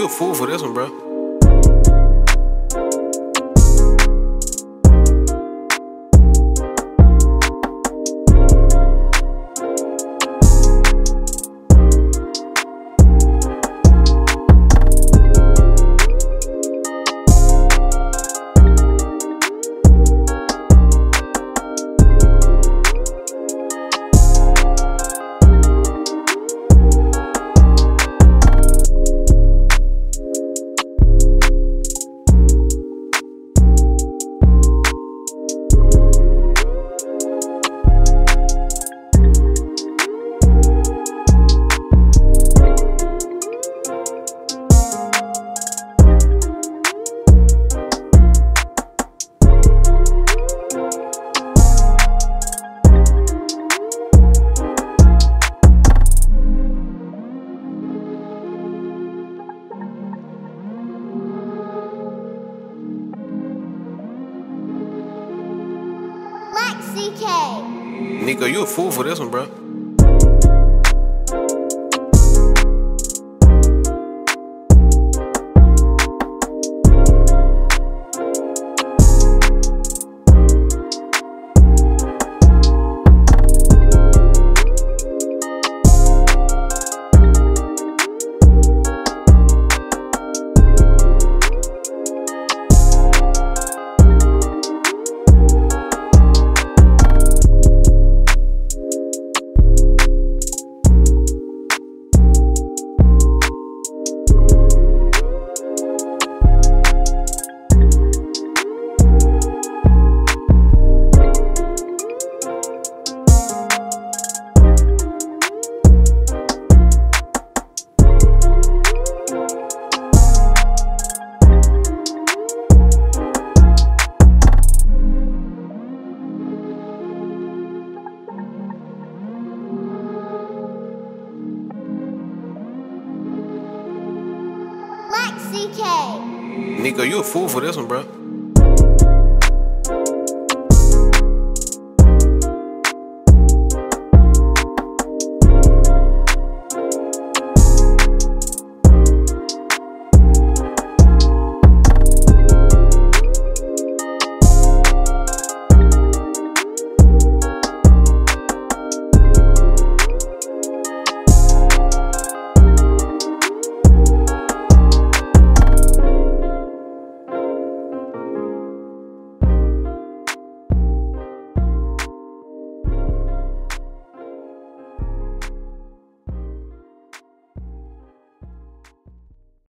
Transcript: you a fool for this one, bro. Nico, you a fool for this one, bro. Nico, you a fool for this one, bro.